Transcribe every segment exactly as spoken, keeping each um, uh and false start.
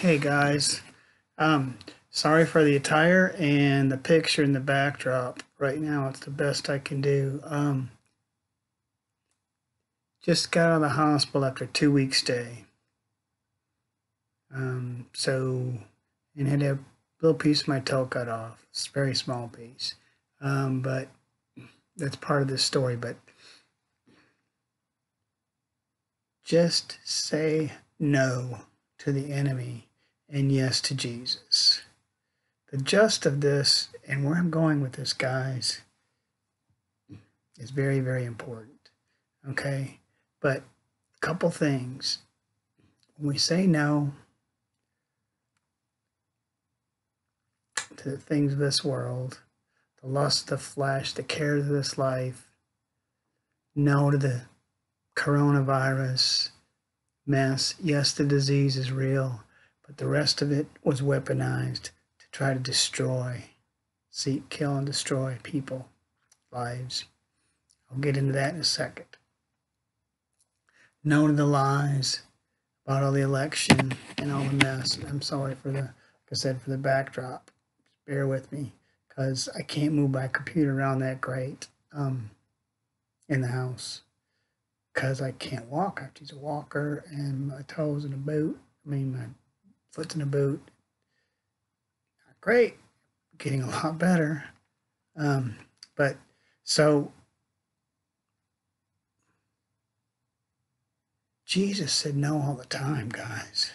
Hey guys, um, sorry for the attire and the picture in the backdrop. Right now it's the best I can do. Um, just got out of the hospital after a two week stay. Um, so, and had a little piece of my toe cut off. It's a very small piece. Um, but that's part of this story. But just say no to the enemy and yes to Jesus. The gist of this and where I'm going with this, guys, is very, very important. Okay? But a couple things. When we say no to the things of this world, the lust of the flesh, the cares of this life, no to the coronavirus mess. Yes, the disease is real, but the rest of it was weaponized to try to destroy, seek, kill, and destroy people, lives. I'll get into that in a second. No to the lies about all the election and all the mess. I'm sorry for the, like I said, for the backdrop. Just bear with me, because I can't move my computer around that great um, in the house, because I can't walk. I have to use a walker, and my toes in a boot. I mean, my foot's in a boot. Not great. Getting a lot better. Um, but so Jesus said no all the time, guys.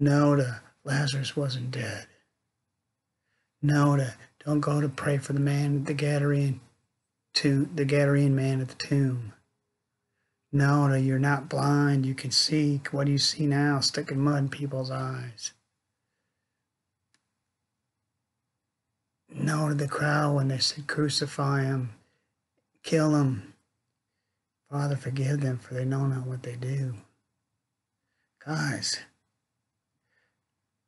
No to Lazarus wasn't dead. No to don't go to pray for the man at the Gadarene. to the Gadarene man at the tomb. No, no, you're not blind. You can see. What do you see now? Sticking mud in people's eyes. No to the crowd when they said, crucify him, kill him. Father, forgive them, for they know not what they do. Guys,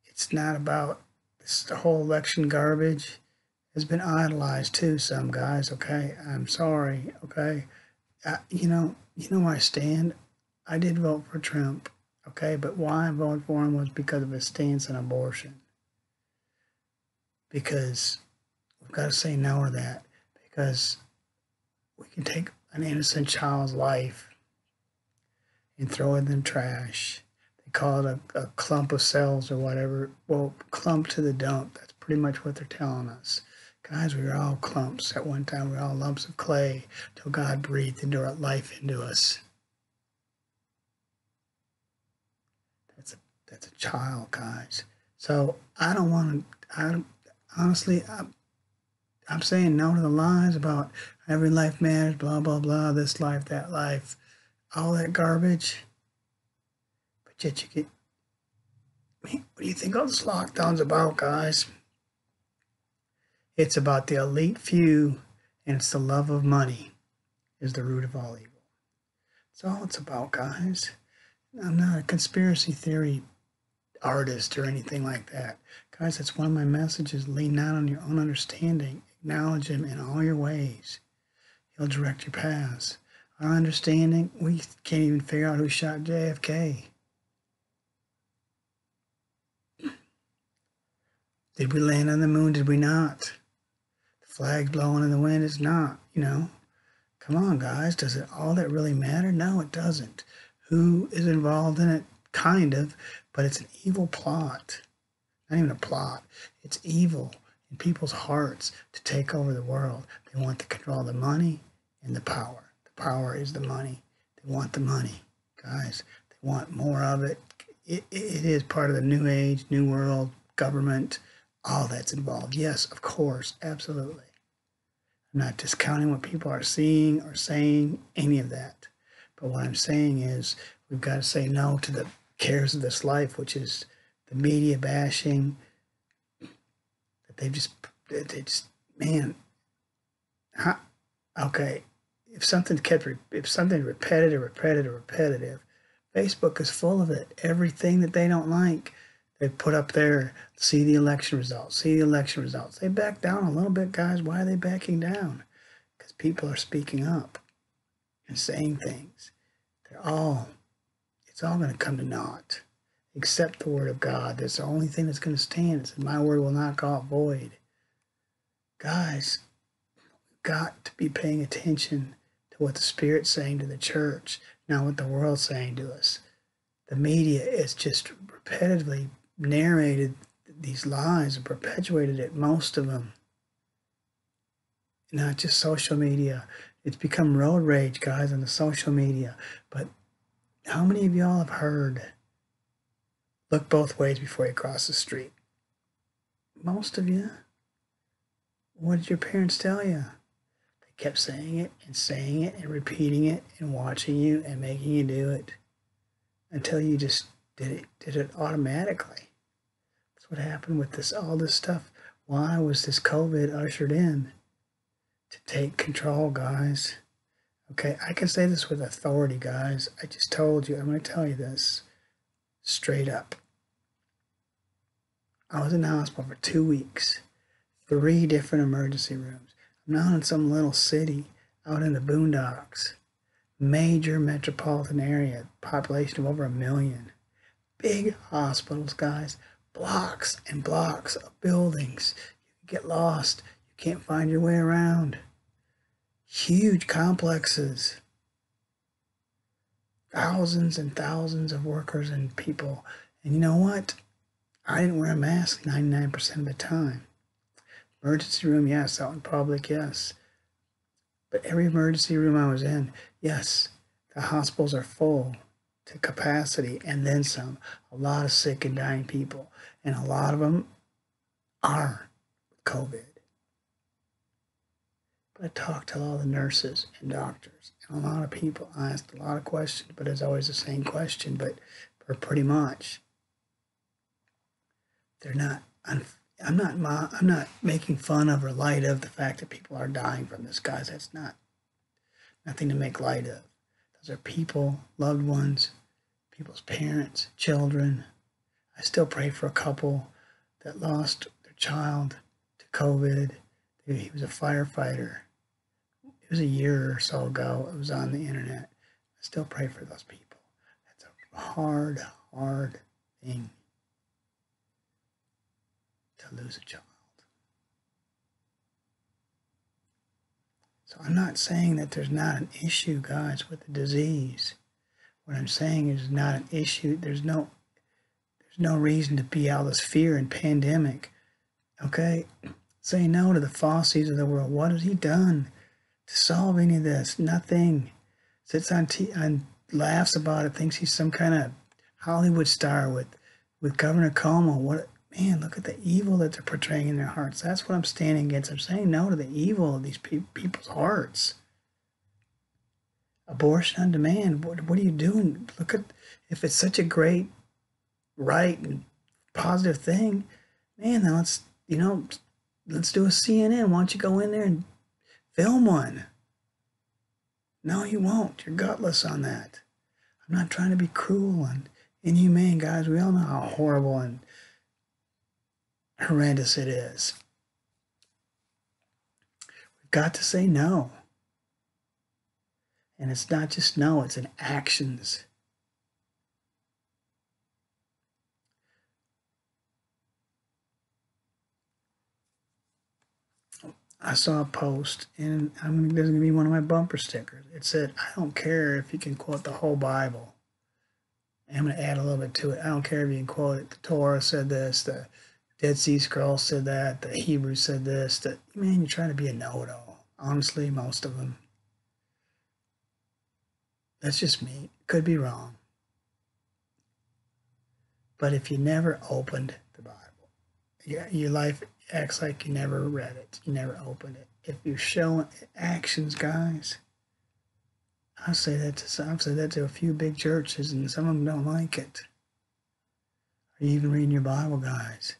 it's not about this whole election garbage. Has been idolized too, some guys, okay? I'm sorry, okay? I, you know, you know where I stand? I did vote for Trump, okay? But why I voted for him was because of his stance on abortion. Because we've got to say no to that. Because we can take an innocent child's life and throw it in the trash. They call it a, a clump of cells or whatever. Well, clump to the dump. That's pretty much what they're telling us. Guys, we were all clumps at one time. We were all lumps of clay till God breathed into our life into us. That's a that's a child, guys. So I don't want to. I don't, honestly, I'm, I'm saying no to the lies about every life matters, blah blah blah. This life, that life, all that garbage. But yet you get. I mean, what do you think all this lockdown's about, guys? It's about the elite few, and it's the love of money is the root of all evil. That's all it's about, guys. I'm not a conspiracy theory artist or anything like that. Guys, that's one of my messages. Lean not on your own understanding. Acknowledge him in all your ways. He'll direct your paths. Our understanding, we can't even figure out who shot J F K. Did we land on the moon? Did we not? The flag blowing in the wind is not, you know. Come on, guys. Does it all that really matter? No, it doesn't. Who is involved in it? Kind of, but it's an evil plot. Not even a plot. It's evil in people's hearts to take over the world. They want to control the money and the power. The power is the money. They want the money, guys. They want more of it. It, it is part of the new age, new world, government. All that's involved. Yes, of course. Absolutely. I'm not discounting what people are seeing or saying, any of that. But what I'm saying is we've got to say no to the cares of this life, which is the media bashing that they've just, they just, man, huh? Okay. If something kept, if something repetitive, repetitive, repetitive, Facebook is full of it. Everything that they don't like. They put up there, see the election results, see the election results. They back down a little bit, guys. Why are they backing down? Because people are speaking up and saying things. They're all, it's all going to come to naught. Except the word of God. That's the only thing that's going to stand. It's, my word will not go out void. Guys, we've got to be paying attention to what the Spirit's saying to the church, not what the world's saying to us. The media has just repetitively narrated these lies and perpetuated it, most of them. Not just social media. It's become road rage, guys, on the social media. But how many of y'all have heard, look both ways before you cross the street? Most of you. What did your parents tell you? They kept saying it and saying it and repeating it and watching you and making you do it until you just did it, did it automatically. That's what happened with this, all this stuff. Why was this COVID ushered in? To take control, guys. Okay, I can say this with authority, guys. I just told you, I'm going to tell you this straight up. I was in the hospital for two weeks. Three different emergency rooms. I'm not in some little city out in the boondocks. Major metropolitan area, population of over a million. Big hospitals, guys. Blocks and blocks of buildings. You can get lost. You can't find your way around. Huge complexes. Thousands and thousands of workers and people. And you know what? I didn't wear a mask ninety-nine percent of the time. Emergency room, yes. Out in public, yes. But every emergency room I was in, yes, the hospitals are full to capacity and then some. A lot of sick and dying people. And a lot of them are with COVID. But I talked to all the nurses and doctors and a lot of people. I asked a lot of questions, but it's always the same question, but for pretty much. They're not... I'm not my, I'm not making fun of or light of the fact that people are dying from this, guys. That's not nothing to make light of. Those are people, loved ones, people's parents, children. I still pray for a couple that lost their child to COVID. He was a firefighter. It was a year or so ago. It was on the internet. I still pray for those people. That's a hard, hard thing. To lose a child. So I'm not saying that there's not an issue, guys, with the disease. What I'm saying is not an issue. There's no, there's no reason to be all this fear and pandemic. Okay, say no to the falsies of the world. What has he done to solve any of this? Nothing. Sits on t and laughs about it. Thinks he's some kind of Hollywood star with, with Governor Cuomo. What? Man, look at the evil that they're portraying in their hearts. That's what I'm standing against. I'm saying no to the evil of these pe people's hearts. Abortion on demand. What, what are you doing? Look at, if it's such a great, right, and positive thing, man, then let's, you know, let's do a C N N. Why don't you go in there and film one? No, you won't. You're gutless on that. I'm not trying to be cruel and inhumane, guys. We all know how horrible and horrendous it is. We've got to say no. And it's not just no, it's in actions. I saw a post, and I'm, there's going to be one of my bumper stickers. It said, I don't care if you can quote the whole Bible. And I'm going to add a little bit to it. I don't care if you can quote it. The Torah said this, the Dead Sea Scrolls said that, the Hebrew said this, that, man, you're trying to be a know-it-all. Honestly, most of them. That's just me. Could be wrong. But if you never opened the Bible, your, your life acts like you never read it, you never opened it. If you're showing actions, guys, I've said that to some, I've said that to a few big churches, and some of them don't like it. Are you even reading your Bible, guys?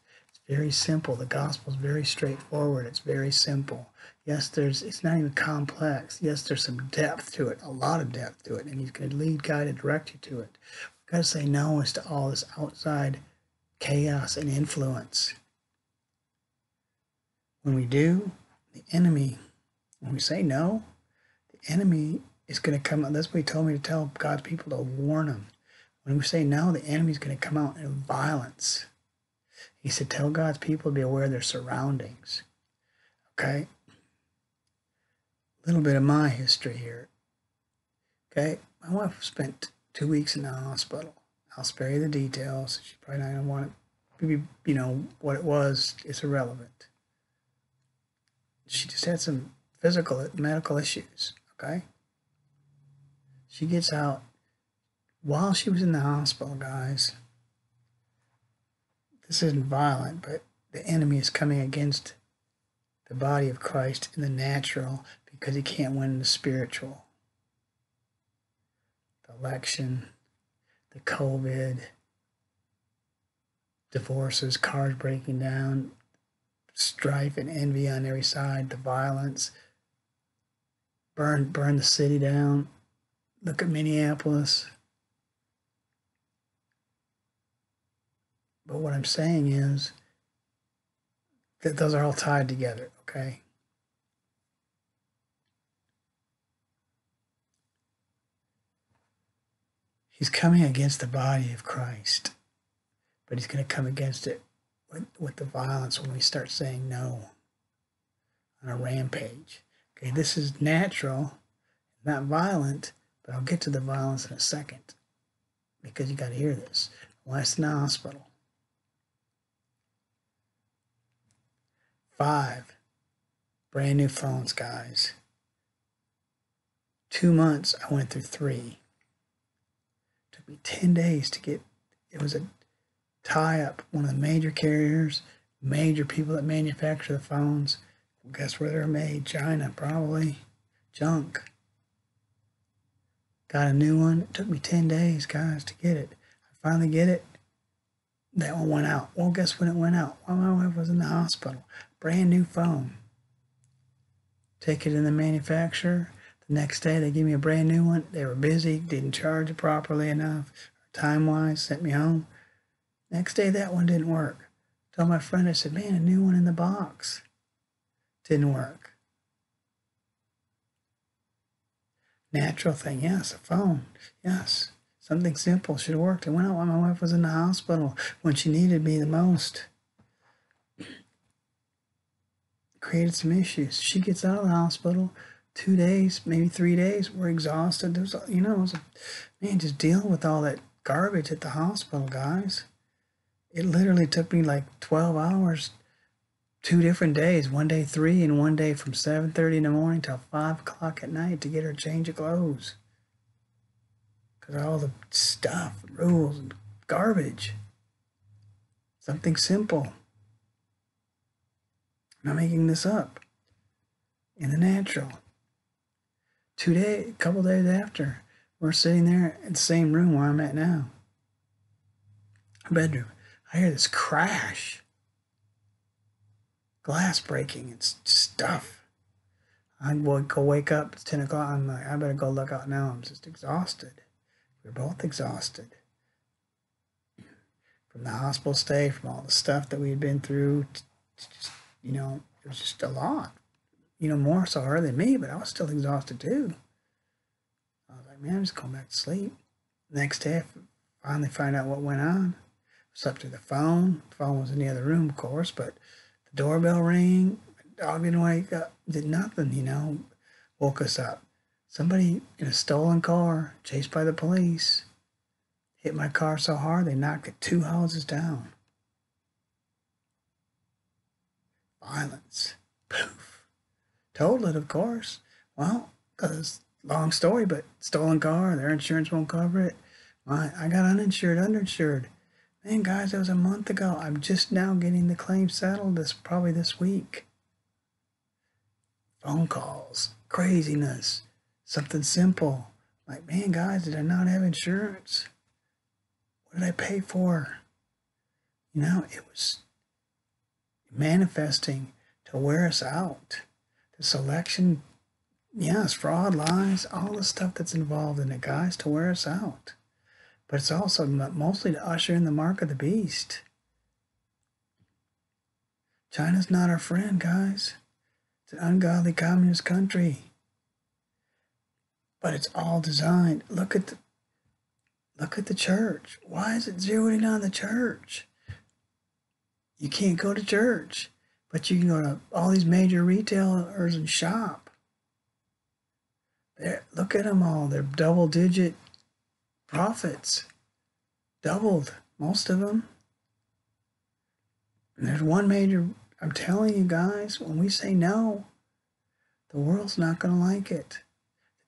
Very simple. The gospel is very straightforward. It's very simple. Yes, there's, it's not even complex. Yes, there's some depth to it, a lot of depth to it, and he's going to lead, guide, and direct you to it. We've got to say no as to all this outside chaos and influence. When we do, the enemy, when we say no, the enemy is going to come. That's what he told me to tell God's people, to warn them. When we say now, the enemy's going to come out in violence. He said, tell God's people to be aware of their surroundings. Okay? A little bit of my history here. Okay? My wife spent two weeks in the hospital. I'll spare you the details. She's probably not going to want to be, you know, what it was. It's irrelevant. She just had some physical, medical issues. Okay? She gets out. While she was in the hospital, guys, this isn't violent, but the enemy is coming against the body of Christ in the natural because he can't win in the spiritual. The election, the COVID, divorces, cars breaking down, strife and envy on every side, the violence, burn, burn the city down. Look at Minneapolis. But what I'm saying is that those are all tied together, okay? He's coming against the body of Christ, but he's going to come against it with, with the violence when we start saying no on a rampage. Okay, this is natural, not violent, but I'll get to the violence in a second because you got to hear this. Last in the hospital. Five brand new phones, guys. Two months, I went through three. It took me ten days to get, it was a tie-up. One of the major carriers, major people that manufacture the phones. Well, guess where they're made? China, probably. Junk. Got a new one. It took me ten days, guys, to get it. I finally get it. That one went out. Well, guess when it went out? While my wife was in the hospital. Brand new phone. Take it in the manufacturer. The next day they give me a brand new one. They were busy, didn't charge it properly enough, time-wise, sent me home. Next day that one didn't work. I told my friend, I said, man, a new one in the box. Didn't work. Natural thing, yes, a phone, yes. Something simple should have worked. It went out while my wife was in the hospital when she needed me the most. Created some issues. She gets out of the hospital, two days, maybe three days. We're exhausted. There's, you know, it was a, man, just dealing with all that garbage at the hospital, guys. It literally took me like twelve hours, two different days. One day three, and one day from seven thirty in the morning till five o'clock at night to get her a change of clothes. Because all the stuff, rules, and garbage. Something simple. I'm not making this up. In the natural. Two days, a couple days after, we're sitting there in the same room where I'm at now. Our bedroom. I hear this crash. Glass breaking and stuff. I go wake up, it's ten o'clock, I'm like, I better go look out now, I'm just exhausted. We're both exhausted. From the hospital stay, from all the stuff that we had been through, just, you know, it was just a lot. You know, more so her than me, but I was still exhausted too. I was like, man, I'm just going back to sleep. Next day, I finally find out what went on. I slept through the phone. The phone was in the other room, of course, but the doorbell rang. My dog didn't wake up, did nothing, you know, woke us up. Somebody in a stolen car, chased by the police, hit my car so hard they knocked it two houses down. Violence. Poof. Total it, of course. Well, because it's a long story, but stolen car, their insurance won't cover it. My, I got uninsured, underinsured. Man, guys, that was a month ago. I'm just now getting the claim settled, this probably this week. Phone calls, craziness. Something simple, like, man, guys, did I not have insurance? What did I pay for? You know, it was manifesting to wear us out. This election, yes, fraud, lies, all the stuff that's involved in it, guys, to wear us out. But it's also mostly to usher in the mark of the beast. China's not our friend, guys. It's an ungodly communist country. But it's all designed. Look at the, Look at the church. Why is it zeroing on the church? You can't go to church, but you can go to all these major retailers and shop. They're, look at them all. They're double-digit profits. Doubled, most of them. And there's one major, I'm telling you guys, when we say no, the world's not going to like it.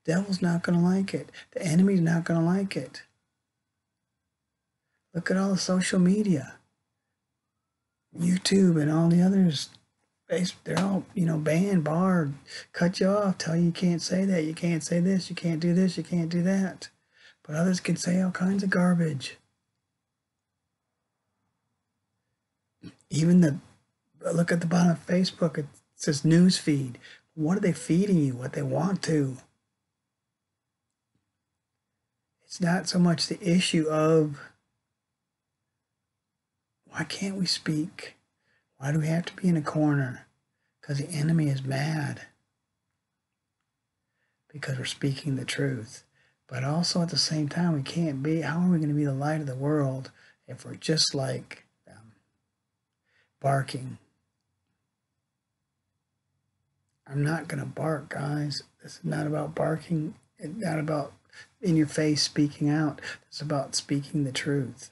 The devil's not going to like it. The enemy's not going to like it. Look at all the social media. YouTube and all the others, they're all, you know, banned, barred, cut you off, tell you you can't say that, you can't say this, you can't do this, you can't do that. But others can say all kinds of garbage. Even the, look at the bottom of Facebook, it says news feed. What are they feeding you? What they want to. It's not so much the issue of why can't we speak? Why do we have to be in a corner? Because the enemy is mad. Because we're speaking the truth. But also at the same time, we can't be, how are we going to be the light of the world if we're just like them? Barking. I'm not going to bark, guys. This is not about barking. It's not about in your face speaking out. It's about speaking the truth.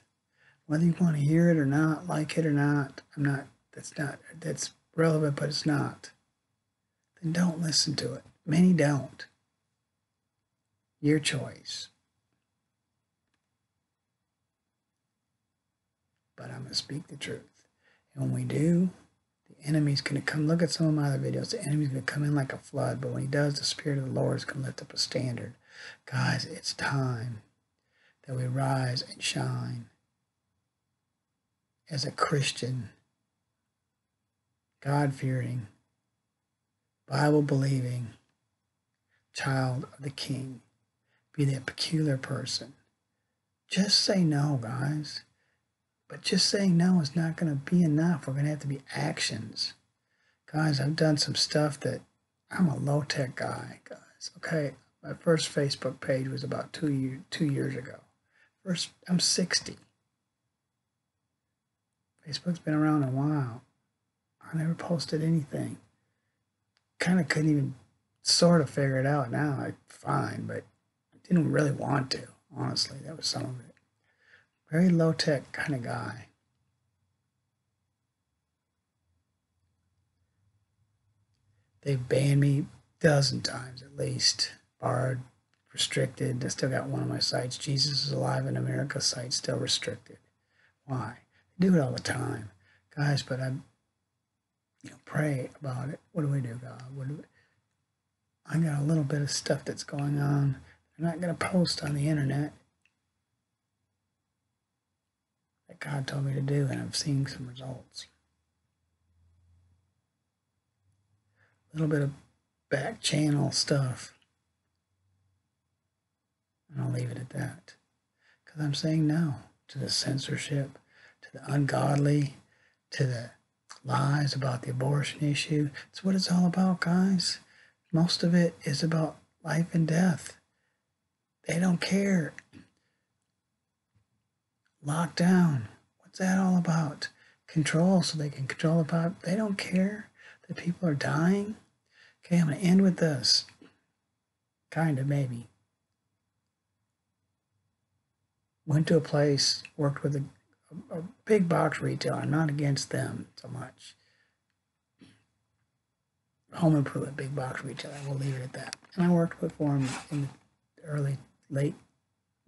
Whether you want to hear it or not, like it or not, I'm not, that's not, that's relevant, but it's not. Then don't listen to it. Many don't. Your choice. But I'm going to speak the truth. And when we do, the enemy's going to come, look at some of my other videos, the enemy's going to come in like a flood, but when he does, the Spirit of the Lord is going to lift up a standard. Guys, it's time that we rise and shine. As a Christian, God-fearing, Bible-believing child of the King, be that peculiar person. Just say no, guys. But just saying no is not going to be enough. We're going to have to be actions. Guys, I've done some stuff that I'm a low-tech guy, guys. Okay, my first Facebook page was about two, year, two years ago. First, I'm sixty. Facebook's been around a while. I never posted anything. Kind of couldn't even sort of figure it out now. I fine, but I didn't really want to, honestly. That was some of it. Very low-tech kind of guy. They've banned me a dozen times at least. Barred, restricted. I still got one of my sites. Jesus Is Alive in America site still restricted. Why? Do it all the time, guys, but I you know, pray about it. What do we do, God? What do we, I got a little bit of stuff that's going on. I'm not going to post on the internet that God told me to do, and I'm seeing some results. A little bit of back channel stuff. And I'll leave it at that. Because I'm saying no to the censorship. The ungodly, to the lies about the abortion issue. It's what it's all about, guys. Most of it is about life and death. They don't care. Lockdown. What's that all about? Control so they can control the pop. They don't care that people are dying. Okay, I'm going to end with this. Kind of, maybe. Went to a place, worked with a A big box retailer. I'm not against them so much. Home improvement, big box retailer. We'll leave it at that. And I worked with for them in the early, late,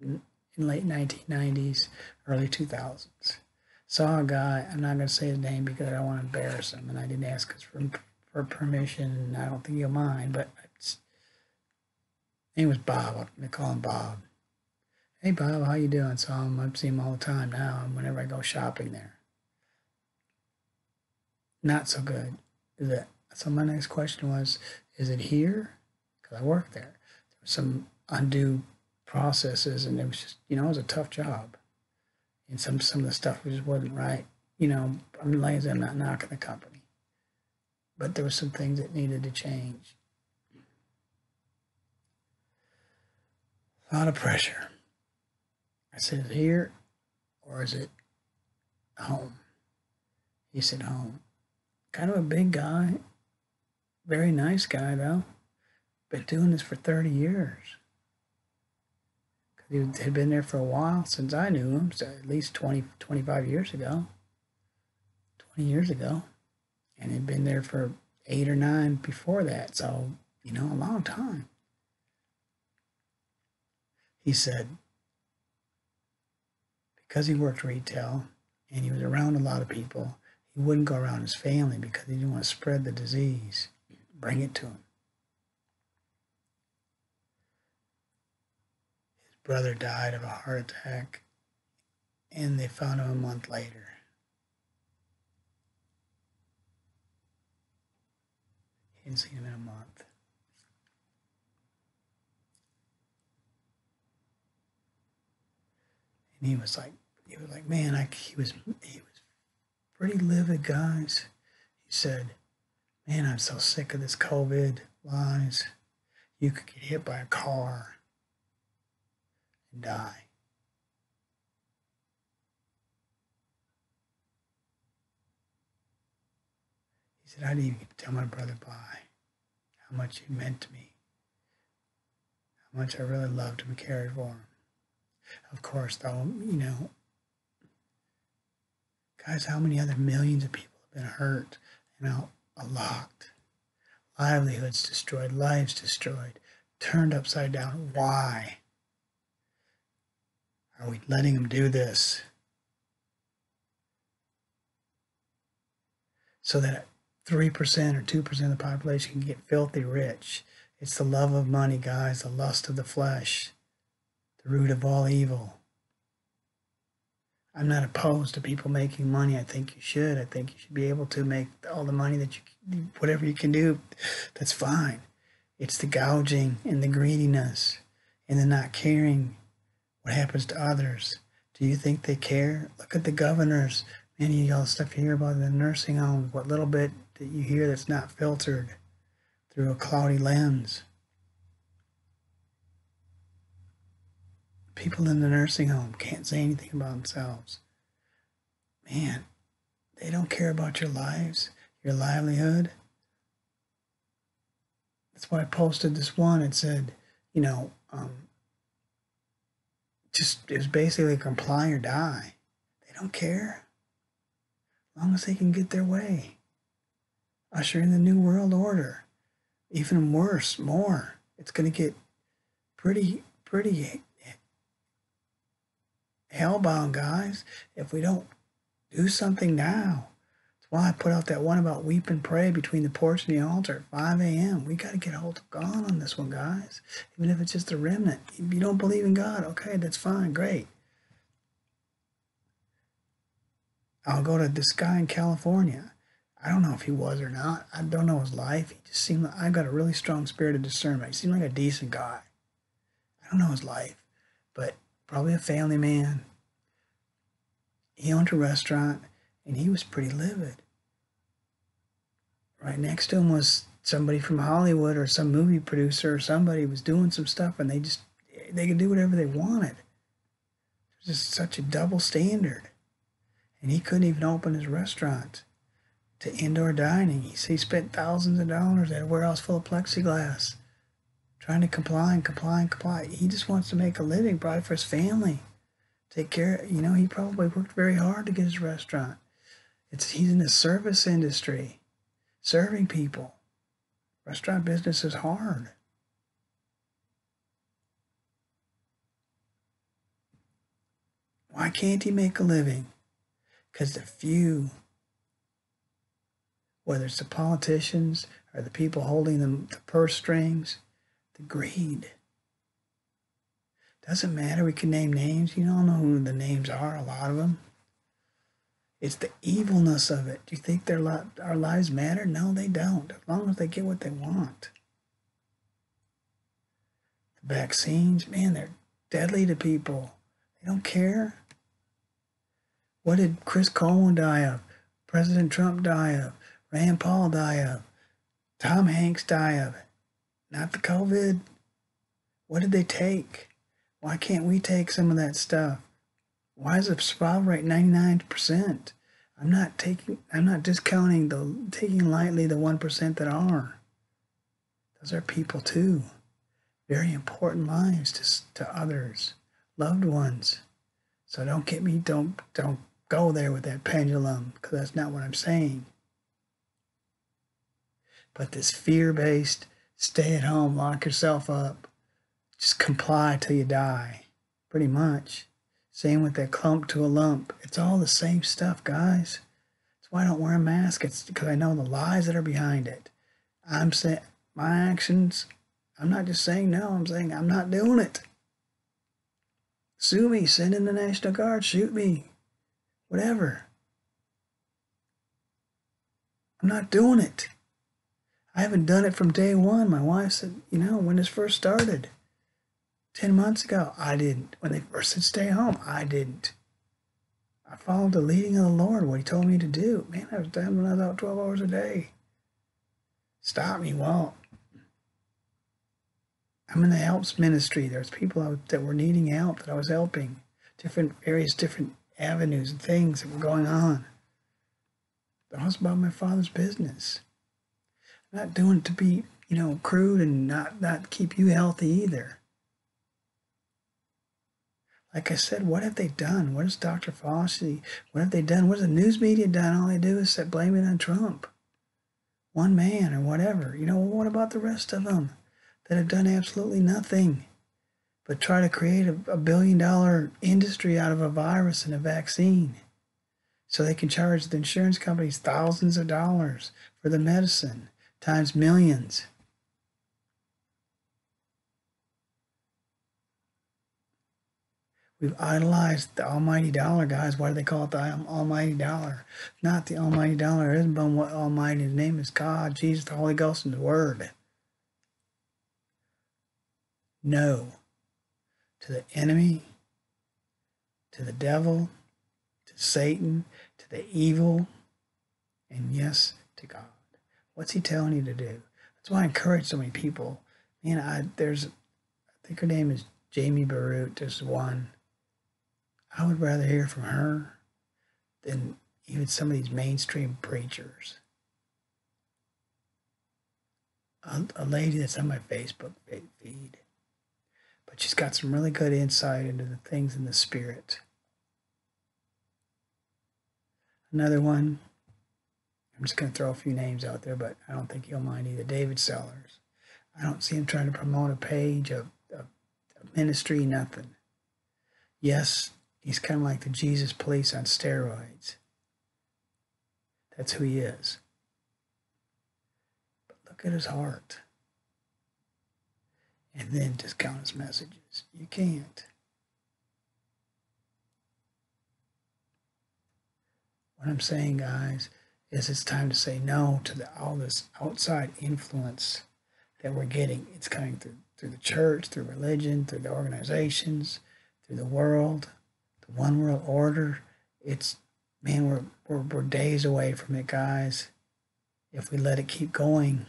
in late nineteen nineties, early two thousands. Saw a guy. I'm not going to say his name because I don't want to embarrass him, and I didn't ask his for, for permission. And I don't think he'll mind. But his name was Bob. I'm going to call him Bob. Hey, Bob, how you doing? So I'm, I see him all the time now and whenever I go shopping there. Not so good, is it? So my next question was, is it here? Because I work there. There were some undue processes and it was just, you know, it was a tough job. And some, some of the stuff just wasn't right. You know, I'm lazy, I'm not knocking the company. But there were some things that needed to change. A lot of pressure. I said, is it here or is it home? He said, home. Kind of a big guy, very nice guy though, been doing this for thirty years. He had been there for a while since I knew him, so at least twenty, twenty-five years ago, twenty years ago. And he'd been there for eight or nine before that, so, you know, a long time. He said, because he worked retail and he was around a lot of people, he wouldn't go around his family because he didn't want to spread the disease, bring it to him. His brother died of a heart attack, and they found him a month later. He hadn't seen him in a month. And he was like, he was like, man, I, he was, he was pretty livid, guys. He said, man, I'm so sick of this COVID lies. You could get hit by a car and die. He said, I didn't even get to tell my brother bye, how much he meant to me, how much I really loved him and cared for him. Of course, though, you know, guys, how many other millions of people have been hurt? You know, a lot. Livelihoods destroyed, lives destroyed, turned upside down. Why are we letting them do this? So that three percent or two percent of the population can get filthy rich. It's the love of money, guys, the lust of the flesh, root of all evil. I'm not opposed to people making money. I think you should. I think you should be able to make all the money that you, whatever you can do, that's fine. It's the gouging and the greediness and the not caring what happens to others. Do you think they care? Look at the governors. Many of y'all stuff you hear about in the nursing homes, what little bit that you hear that's not filtered through a cloudy lens. People in the nursing home can't say anything about themselves. Man, they don't care about your lives, your livelihood. That's why I posted this one. It said, you know, um, just it was basically comply or die. They don't care. As long as they can get their way. Usher in the New World Order. Even worse, more. It's going to get pretty, pretty... hellbound, guys, if we don't do something now. That's why I put out that one about weep and pray between the porch and the altar at five a m We got to get a hold of God on this one, guys. Even if it's just a remnant. If you don't believe in God, okay, that's fine, great. I'll go to this guy in California. I don't know if he was or not. I don't know his life. He just seemed like, I've got a really strong spirit of discernment. He seemed like a decent guy. I don't know his life, but probably a family man. He owned a restaurant, and he was pretty livid. Right next to him was somebody from Hollywood or some movie producer or somebody was doing some stuff, and they just, they could do whatever they wanted. It was just such a double standard. And he couldn't even open his restaurant to indoor dining. He, he spent thousands of dollars at a warehouse full of plexiglass, trying to comply and comply and comply. He just wants to make a living, probably for his family. Take care, you know, he probably worked very hard to get his restaurant. It's, he's in the service industry, serving people. Restaurant business is hard. Why can't he make a living? Because the few, whether it's the politicians or the people holding them, the purse strings, the greed. Doesn't matter. We can name names. You don't know who the names are, a lot of them. It's the evilness of it. Do you think their li our lives matter? No, they don't. As long as they get what they want. The vaccines, man, they're deadly to people. They don't care. What did Chris Cuomo die of? President Trump die of? Rand Paul die of? Tom Hanks die of it? Not the COVID. What did they take? Why can't we take some of that stuff? Why is the survival rate ninety-nine percent? I'm not taking, I'm not discounting the, taking lightly the one percent that are. Those are people too. Very important lives to, to others, loved ones. So don't get me, don't, don't go there with that pendulum, because that's not what I'm saying. But this fear-based, stay at home, lock yourself up, just comply till you die, pretty much. Same with that clump to a lump. It's all the same stuff, guys. That's why I don't wear a mask. It's because I know the lies that are behind it. I'm saying my actions, I'm not just saying no, I'm saying I'm not doing it. Sue me, send in the National Guard, shoot me, whatever. I'm not doing it. I haven't done it from day one. My wife said, you know, when this first started, ten months ago, I didn't. When they first said stay home, I didn't. I followed the leading of the Lord, what he told me to do. Man, I was done when I was out twelve hours a day. Stop me, Walt. I'm in the helps ministry. There's people I, that were needing help that I was helping. Different various different avenues and things that were going on. But I was about my Father's business. I'm not doing it to be, you know, crude and not, not keep you healthy either. Like I said, what have they done? What has Doctor Fauci, what have they done? What has the news media done? All they do is set blame it on Trump. One man or whatever. You know, what about the rest of them that have done absolutely nothing but try to create a, a billion dollar industry out of a virus and a vaccine so they can charge the insurance companies thousands of dollars for the medicine times millions? We've idolized the almighty dollar, guys. Why do they call it the almighty dollar? Not the almighty dollar. It isn't but what almighty. His name is God, Jesus, the Holy Ghost, and His Word. No. To the enemy, to the devil, to Satan, to the evil, and yes, to God. What's He telling you to do? That's why I encourage so many people. Man, I, there's, I think her name is Jamie Barut, there's one. I would rather hear from her than even some of these mainstream preachers. A, a lady that's on my Facebook feed. But she's got some really good insight into the things in the spirit. Another one, I'm just going to throw a few names out there, but I don't think you'll mind either. David Sellers. I don't see him trying to promote a page of ministry, nothing. Yes, he's kind of like the Jesus police on steroids. That's who he is. But look at his heart. And then discount his messages. You can't. What I'm saying, guys, is it's time to say no to the, all this outside influence that we're getting. It's coming through. Through the church, through religion, through the organizations, through the world, the one world order. It's, man, we're, we're, we're days away from it, guys. If we let it keep going,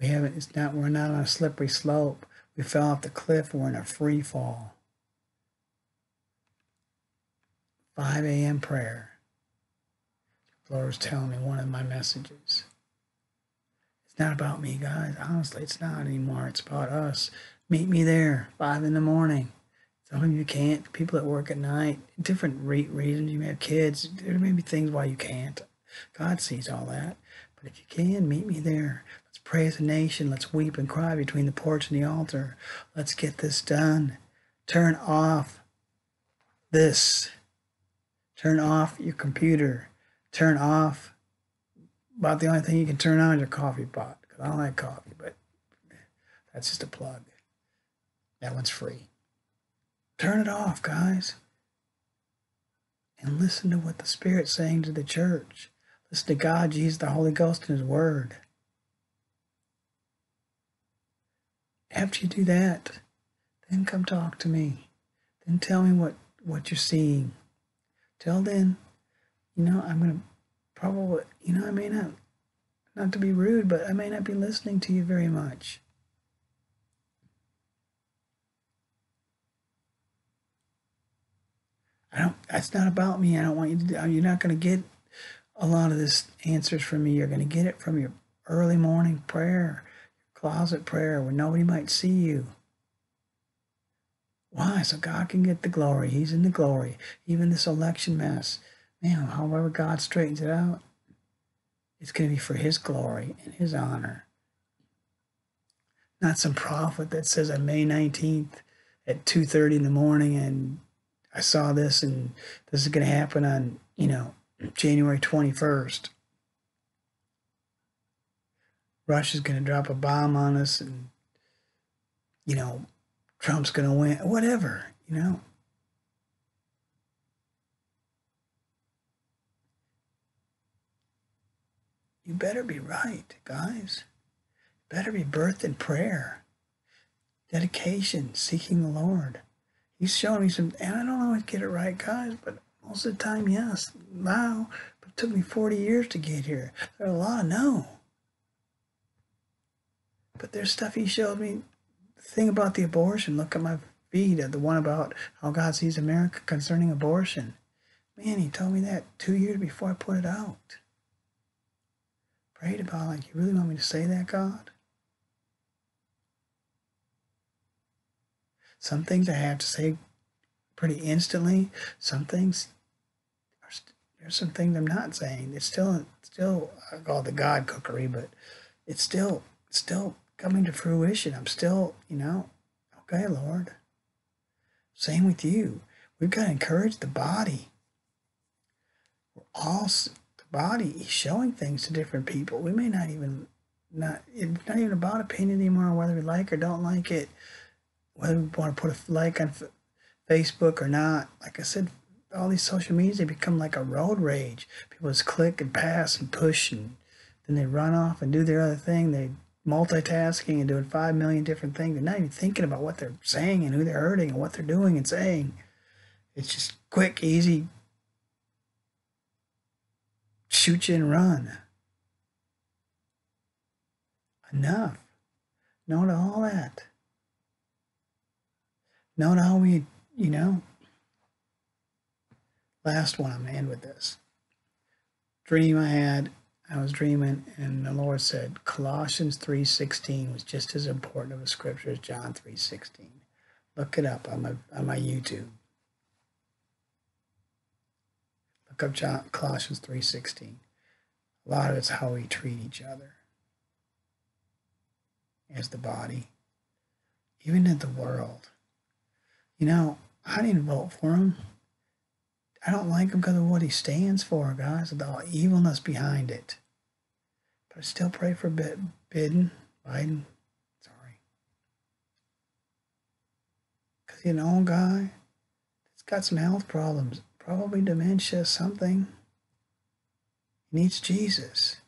we haven't, it's not, we're not on a slippery slope. We fell off the cliff, we're in a free fall. five a m prayer. The Lord was telling me one of my messages. Not about me, guys. Honestly, it's not anymore. It's about us. Meet me there, five in the morning. Some of you can't. People that work at night. Different re reasons. You may have kids. There may be things why you can't. God sees all that. But if you can, meet me there. Let's pray as a nation. Let's weep and cry between the porch and the altar. Let's get this done. Turn off this. Turn off your computer. Turn off. About the only thing you can turn on is your coffee pot. Because I don't like coffee, but that's just a plug. That one's free. Turn it off, guys. And listen to what the Spirit's saying to the church. Listen to God, Jesus, the Holy Ghost, and His Word. After you do that, then come talk to me. Then tell me what, what you're seeing. Till then, you know, I'm going to... Probably, you know, I may not, not to be rude, but I may not be listening to you very much. it's not about me. I don't want you to do, you're not going to get a lot of this answers from me. You're going to get it from your early morning prayer, your closet prayer where nobody might see you. Why? So God can get the glory. He's in the glory. Even this election mess, man, however God straightens it out, it's going to be for his glory and his honor. Not some prophet that says on May nineteenth at two thirty in the morning, and I saw this, and this is going to happen on, you know, January twenty-first. Russia's going to drop a bomb on us, and, you know, Trump's going to win, whatever, you know. You better be right, guys. Better be birthed in prayer, dedication, seeking the Lord. He's showing me some, and I don't always get it right, guys, but most of the time, yes. Wow, but it took me forty years to get here. There are a lot of no. But there's stuff he showed me. The thing about the abortion, look at my feed, the one about how God sees America concerning abortion. Man, he told me that two years before I put it out. Prayed about, like, you really want me to say that, God? Some things I have to say pretty instantly. Some things, are there's some things I'm not saying. It's still, still, I call it the God cookery, but it's still, still coming to fruition. I'm still, you know, okay, Lord. Same with you. We've got to encourage the body. We're all, the body is showing things to different people. We may not even, not, it's not even about opinion anymore, whether we like or don't like it. Whether we want to put a like on Facebook or not. Like I said, all these social medias, they become like a road rage. People just click and pass and push, and then they run off and do their other thing. They're multitasking and doing five million different things. They're not even thinking about what they're saying and who they're hurting and what they're doing and saying. It's just quick, easy, shoot you and run. Enough. No to all that. No, no, we, you know, last one, I'm going to end with this. Dream I had, I was dreaming, and the Lord said, Colossians three sixteen was just as important of a scripture as John three sixteen. Look it up on my, on my YouTube. Look up John, Colossians three sixteen. A lot of it's how we treat each other as the body, even in the world. You know, I didn't vote for him. I don't like him because of what he stands for, guys, with all evilness behind it. But I still pray for Biden. Biden, sorry. Because he's an old guy that's got some health problems, probably dementia, something. He needs Jesus.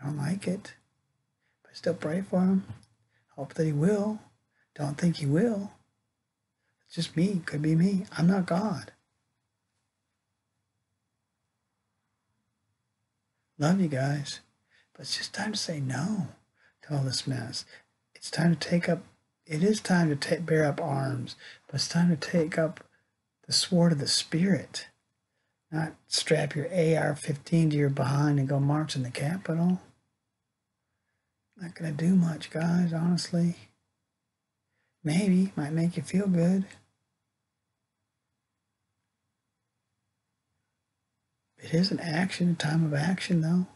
I don't like it. But I still pray for him. Hope that he will. Don't think he will. Just me, could be me. I'm not God. Love you guys. But it's just time to say no to all this mess. It's time to take up, it is time to bear up arms, but it's time to take up the sword of the Spirit. Not strap your A R fifteen to your behind and go march in the Capitol. Not going to do much, guys, honestly. Maybe, might make you feel good. It is an action, a time of action, though.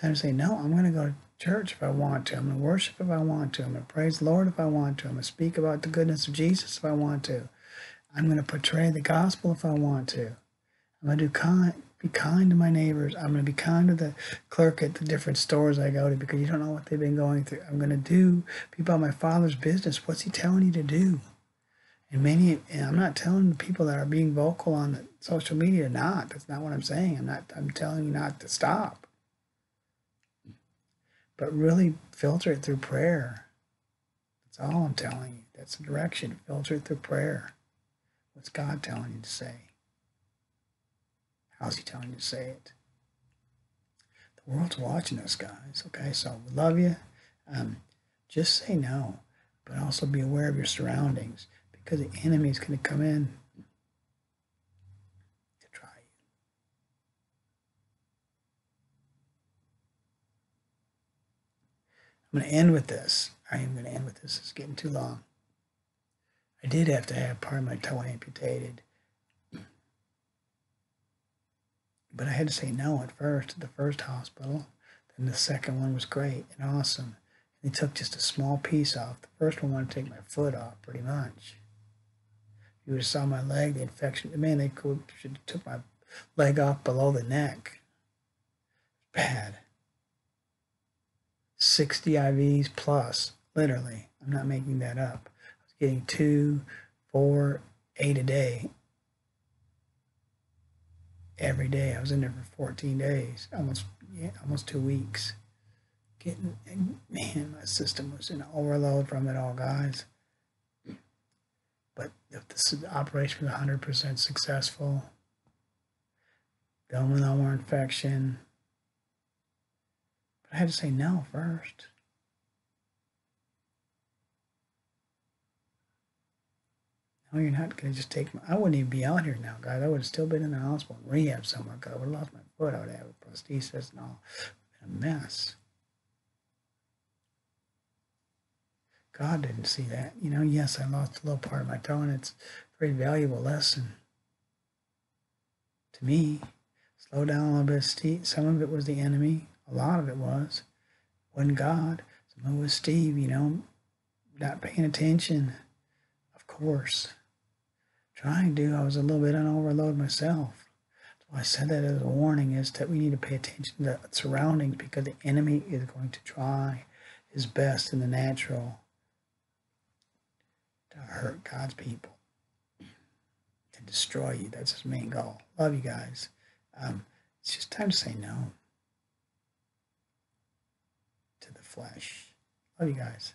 Time to say, no, I'm going to go to church if I want to. I'm going to worship if I want to. I'm going to praise the Lord if I want to. I'm going to speak about the goodness of Jesus if I want to. I'm going to portray the gospel if I want to. I'm going to do kind, be kind to my neighbors. I'm going to be kind to the clerk at the different stores I go to, because you don't know what they've been going through. I'm going to do, be about my Father's business. What's he telling you to do? And many, and I'm not telling the people that are being vocal on the social media not. That's not what I'm saying. I'm not. I'm telling you not to stop. But really filter it through prayer. That's all I'm telling you. That's the direction. Filter it through prayer. What's God telling you to say? How's he telling you to say it? The world's watching us, guys. Okay, so we love you. Um, just say no, but also be aware of your surroundings, because the enemy's going to come in I'm going to end with this. I am going to end with this. It's getting too long. I did have to have part of my toe amputated. But I had to say no at first at the first hospital. Then the second one was great and awesome. They took just a small piece off. The first one wanted to take my foot off, pretty much. You would have saw my leg, the infection. Man, they could, should have took my leg off below the neck. Bad. sixty I Vs plus, literally. I'm not making that up. I was getting two, four, eight a day. Every day. I was in there for fourteen days, almost, yeah, almost two weeks. Getting, and man, my system was in overload from it all, guys. But if this operation was one hundred percent successful, done with no more infection. But I had to say no first. No, you're not going to just take my... I wouldn't even be out here now, guys. I would have still been in the hospital in rehab somewhere, because I would have lost my foot. I would have a prosthesis and all. It would have been a mess. God didn't see that. You know, yes, I lost a little part of my toe, and it's a very valuable lesson to me. Slow down a little bit. Steve. Some of it was the enemy. A lot of it was. It wasn't God. Some of it was Steve, you know, not paying attention, of course. Trying to. I was a little bit on overload myself. So I said that as a warning, is that we need to pay attention to the surroundings, because the enemy is going to try his best in the natural to hurt God's people, to destroy you. That's his main goal. Love you guys. Um, it's just time to say no to the flesh. Love you guys.